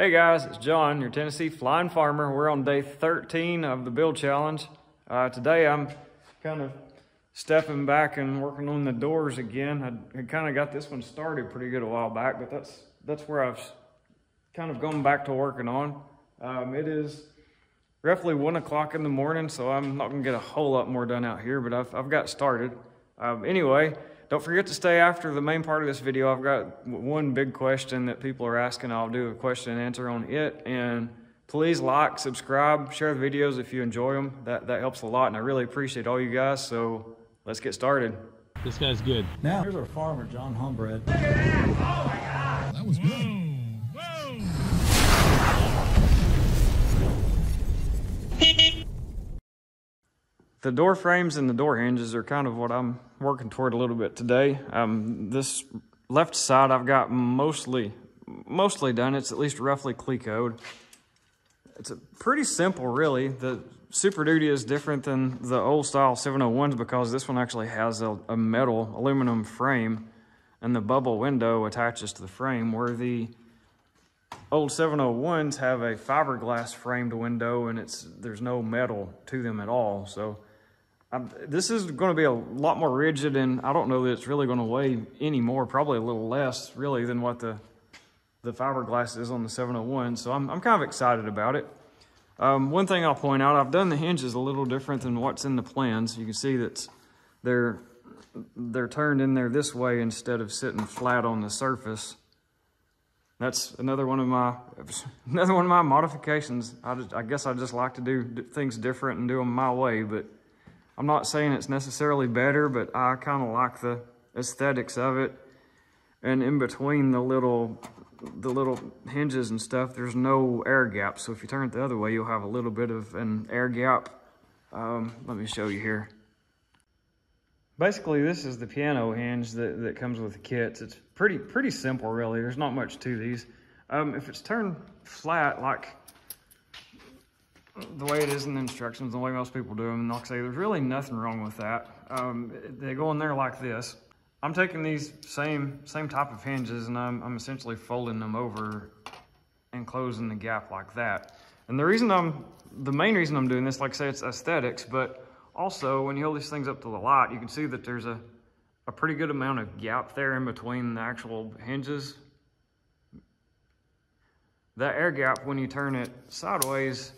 Hey guys, it's John, your Tennessee Flying Farmer. We're on day 13 of the Build Challenge. Today I'm kind of stepping back and working on the doors again. I kind of got this one started pretty good a while back, but that's where I've kind of gone back to working on. It is roughly 1 o'clock in the morning, so I'm not gonna get a whole lot more done out here, but I've got started. Anyway, don't forget to stay after the main part of this video. I've got one big question that people are asking. I'll do a question and answer on it. And please like, subscribe, share the videos if you enjoy them. That helps a lot, and I really appreciate all you guys. So let's get started. This guy's good. Now, here's our farmer, John Humbred. Look at that! Oh my God! That was good. Whoa! Whoa! The door frames and the door hinges are kind of what I'm working toward a little bit today. This left side I've got mostly done. It's at least roughly Clecos. It's pretty simple, really. The Super Duty is different than the old style 701s because this one actually has a metal aluminum frame, and the bubble window attaches to the frame, where the old 701s have a fiberglass framed window, and there's no metal to them at all. So this is going to be a lot more rigid, and I don't know that it's really going to weigh any more, probably a little less really than what the fiberglass is on the 701. So I'm kind of excited about it. One thing I'll point out, I've done the hinges a little different than what's in the plans. You can see that they're turned in there this way instead of sitting flat on the surface. That's another one of my modifications. I guess I just like to do things different and do them my way, but I'm not saying it's necessarily better, but I kind of like the aesthetics of it. And in between the little hinges and stuff, there's no air gap. So if you turn it the other way, you'll have a little bit of an air gap. Let me show you here. Basically, this is the piano hinge that comes with the kits. It's pretty simple, really. There's not much to these. If it's turned flat, like the way it is in the instructions, the way most people do them, and like I say, there's really nothing wrong with that. They go in there like this. I'm taking these same type of hinges, and I'm essentially folding them over and closing the gap like that. And the main reason I'm doing this, like I say, it's aesthetics, but also when you hold these things up to the light, you can see that there's a pretty good amount of gap there in between the actual hinges. That air gap, when you turn it sideways,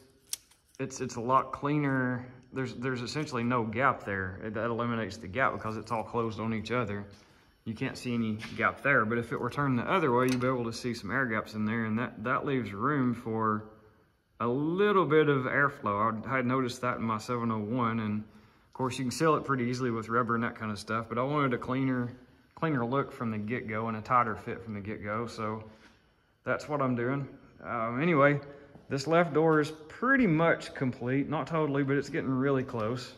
it's a lot cleaner. There's essentially no gap there. That eliminates the gap because it's all closed on each other. You can't see any gap there, but if it were turned the other way, you'd be able to see some air gaps in there, and that leaves room for a little bit of airflow. I had noticed that in my 701, and of course you can seal it pretty easily with rubber and that kind of stuff, but I wanted a cleaner look from the get-go and a tighter fit from the get-go, so that's what I'm doing. Anyway, this left door is pretty much complete. Not totally, but it's getting really close.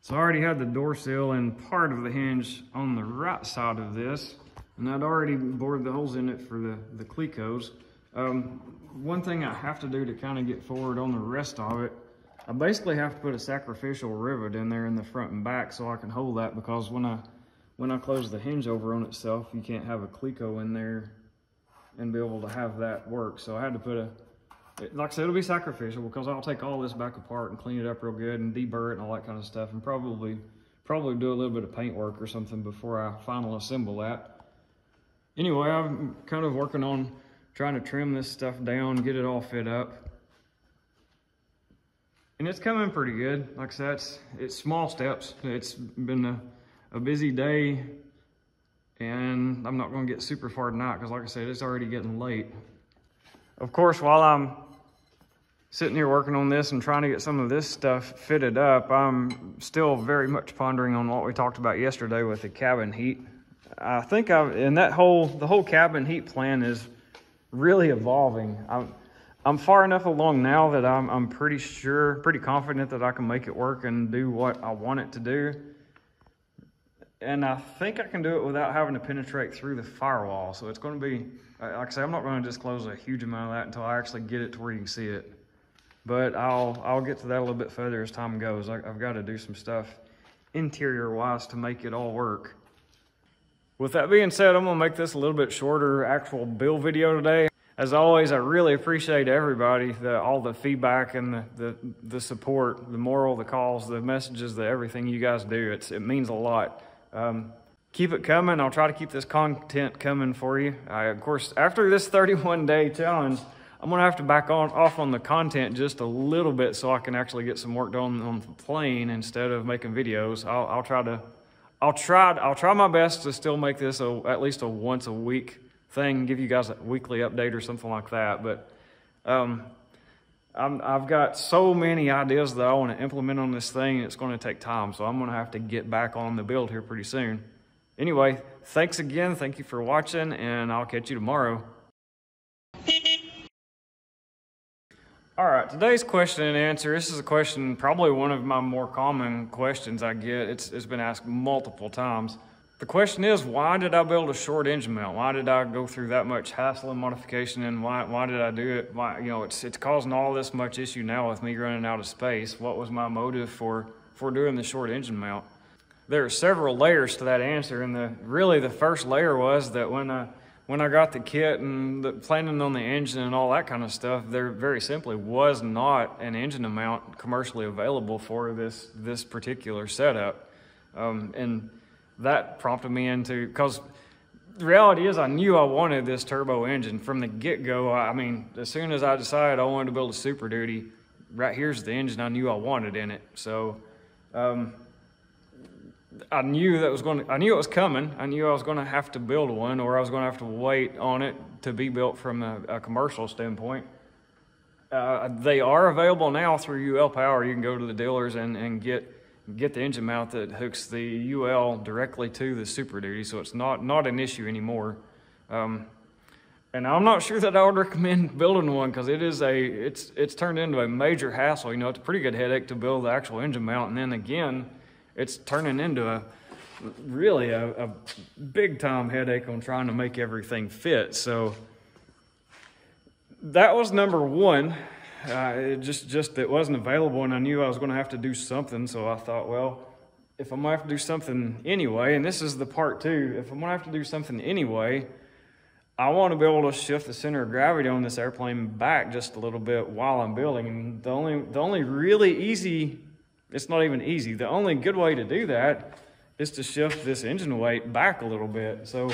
So I already had the door sill and part of the hinge on the right side of this, and I'd already bored the holes in it for the Clecos. One thing I have to do to kind of get forward on the rest of it, I basically have to put a sacrificial rivet in there in the front and back so I can hold that, because when I close the hinge over on itself, you can't have a Cleco in there and be able to have that work. So I had to put like I said, it'll be sacrificial because I'll take all this back apart and clean it up real good and deburr it and all that kind of stuff, and probably do a little bit of paint work or something before I final assemble that. Anyway, I'm kind of working on trying to trim this stuff down, get it all fit up. And it's coming pretty good. Like I said, it's small steps. It's been a busy day, and I'm not gonna get super far tonight because like I said, it's already getting late. Of course, while I'm sitting here working on this and trying to get some of this stuff fitted up, I'm still very much pondering on what we talked about yesterday with the cabin heat. I think the whole cabin heat plan is really evolving. I'm far enough along now that I'm pretty confident that I can make it work and do what I want it to do. And I think I can do it without having to penetrate through the firewall. So it's going to be, like I say, I'm not going to disclose a huge amount of that until I actually get it to where you can see it. But I'll get to that a little bit further as time goes. I've got to do some stuff interior-wise to make it all work. With that being said, I'm going to make this a little bit shorter actual build video today. As always, I really appreciate everybody, all the feedback and the support, the moral, the calls, the messages, everything you guys do. It means a lot. Keep it coming. I'll try to keep this content coming for you. Of course, after this 31-day challenge, I'm going to have to back off on the content just a little bit so I can actually get some work done on the plane instead of making videos. I'll try my best to still make this at least a once a week thing, give you guys a weekly update or something like that. But I've got so many ideas that I want to implement on this thing, and it's going to take time, so I'm going to have to get back on the build here pretty soon. Anyway, thanks again. Thank you for watching, and I'll catch you tomorrow. All right, today's question and answer. This is a question, probably one of my more common questions I get. It's been asked multiple times. The question is, why did I build a short engine mount? Why did I go through that much hassle and modification, and why did I do it? Why, you know, it's causing all this much issue now with me running out of space. What was my motive for doing the short engine mount? There are several layers to that answer, and really the first layer was that when I got the kit and the planning on the engine and all that kind of stuff, there very simply was not an engine mount commercially available for this particular setup. And that prompted me into, because the reality is I knew I wanted this turbo engine from the get-go. I mean, as soon as I decided I wanted to build a Super Duty, right here's the engine I knew I wanted in it. So I knew that was going to, I knew it was coming. I knew I was going to have to build one, or I was going to have to wait on it to be built from a commercial standpoint. They are available now through UL Power. You can go to the dealers and get the engine mount that hooks the UL directly to the Super Duty, so it's not an issue anymore. And I'm not sure that I would recommend building one, because it's turned into a major hassle. You know, it's a pretty good headache to build the actual engine mount, and then again, it's turning into really a big time headache on trying to make everything fit. So that was number one. It just it wasn't available, and I knew I was going to have to do something. So I thought, well, if I'm going to have to do something anyway, and this is the part two, if I'm going to have to do something anyway, I want to be able to shift the center of gravity on this airplane back just a little bit while I'm building. And the only really easy, it's not even easy, the only good way to do that is to shift this engine weight back a little bit. So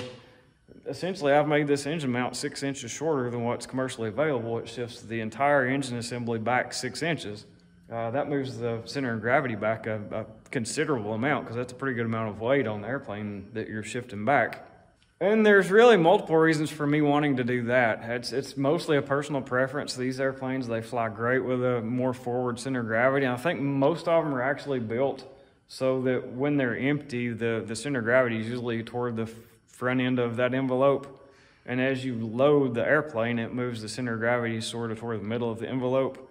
essentially, I've made this engine mount 6 inches shorter than what's commercially available. It shifts the entire engine assembly back 6 inches. That moves the center of gravity back a considerable amount, because that's a pretty good amount of weight on the airplane that you're shifting back. And there's really multiple reasons for me wanting to do that. It's mostly a personal preference. These airplanes, they fly great with a more forward center of gravity. And I think most of them are actually built so that when they're empty, the center of gravity is usually toward the front end of that envelope. And as you load the airplane, it moves the center of gravity sort of toward the middle of the envelope.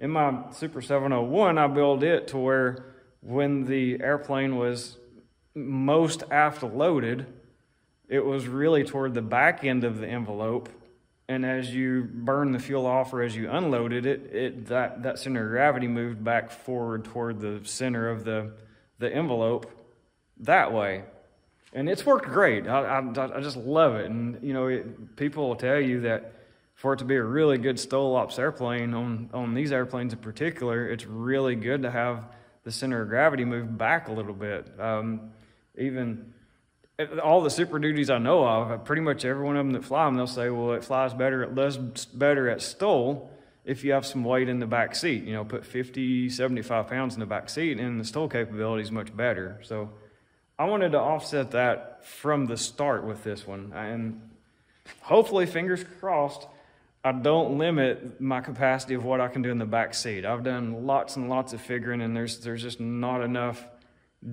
In my Super 701, I built it to where when the airplane was most aft loaded, it was really toward the back end of the envelope, and as you burn the fuel off or as you unloaded it, that center of gravity moved back forward toward the center of the envelope that way. And it's worked great. I just love it. And you know, people will tell you that for it to be a really good STOL ops airplane, on these airplanes in particular, it's really good to have the center of gravity move back a little bit. Even all the Super Duties I know of, pretty much every one of them that fly them, they'll say, well, it flies better, it does better at STOL if you have some weight in the back seat. You know, put 50, 75 pounds in the back seat, and the STOL capability is much better. So I wanted to offset that from the start with this one. And hopefully, fingers crossed, I don't limit my capacity of what I can do in the back seat. I've done lots and lots of figuring, and there's just not enough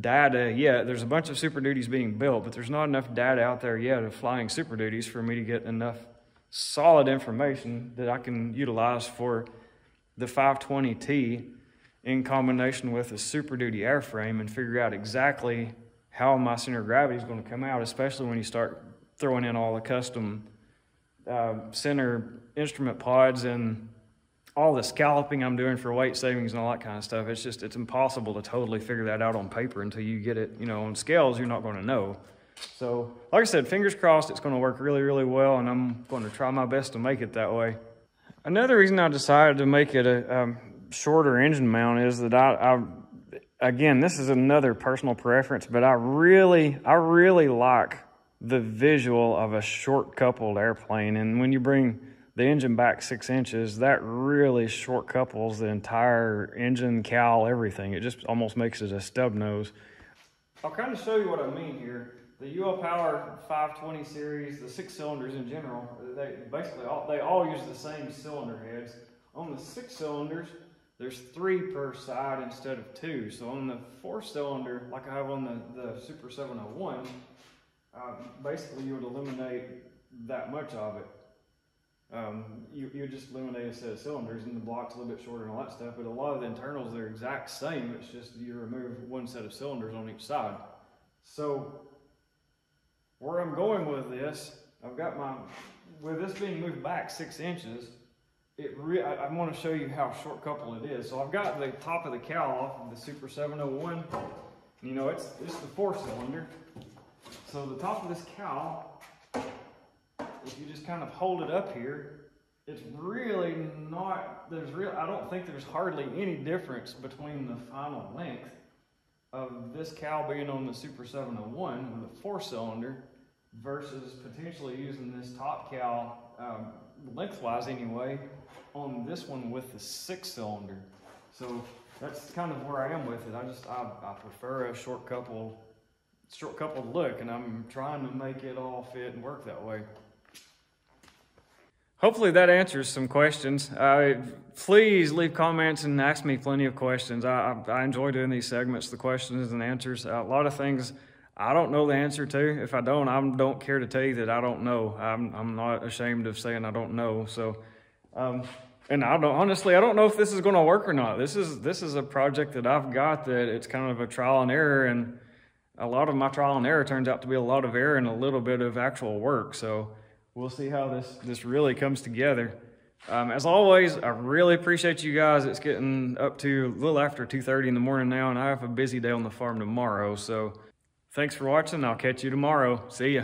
data yet. There's a bunch of Super Duties being built, but there's not enough data out there yet of flying Super Duties for me to get enough solid information that I can utilize for the 520T in combination with a Super Duty airframe and figure out exactly how my center of gravity is going to come out, especially when you start throwing in all the custom center instrument pods and all the scalloping I'm doing for weight savings and all that kind of stuff. It's impossible to totally figure that out on paper until you get it, you know, on scales, you're not going to know. So like I said, fingers crossed, it's going to work really, really well, and I'm going to try my best to make it that way. Another reason I decided to make it a shorter engine mount is that again, this is another personal preference, but I really like the visual of a short coupled airplane. And when you bring the engine back 6 inches, that really short couples the entire engine, cowl, everything. It just almost makes it a stub nose. I'll kind of show you what I mean here. The UL Power 520 series, the 6 cylinders in general, they all use the same cylinder heads. On the 6 cylinders, there's 3 per side instead of 2. So on the 4 cylinder, like I have on the Super 701, basically you would eliminate that much of it. You just eliminate a set of cylinders, and the block's a little bit shorter and all that stuff, but a lot of the internals, they're exact same. It's just you remove one set of cylinders on each side. So where I'm going with this, I've got my, with this being moved back 6 inches, I want to show you how short coupled it is. So I've got the top of the cowl off of the Super 701. You know, it's the 4 cylinder. So the top of this cowl, if you just kind of hold it up here, it's really not, I don't think there's hardly any difference between the final length of this cowl being on the Super 701 with a 4 cylinder versus potentially using this top cowl, lengthwise anyway, on this one with the 6 cylinder. So that's kind of where I am with it. I prefer a short coupled look, and I'm trying to make it all fit and work that way. Hopefully that answers some questions. Please leave comments and ask me plenty of questions. I enjoy doing these segments, the questions and answers. A lot of things I don't know the answer to. If I don't, I don't care to tell you that I don't know. I'm not ashamed of saying I don't know. So, and I don't, honestly, I don't know if this is going to work or not. This is a project that I've got that it's kind of a trial and error, and a lot of my trial and error turns out to be a lot of error and a little bit of actual work. So we'll see how this really comes together. As always, I really appreciate you guys. It's getting up to a little after 2:30 in the morning now, and I have a busy day on the farm tomorrow. So thanks for watching. I'll catch you tomorrow. See ya.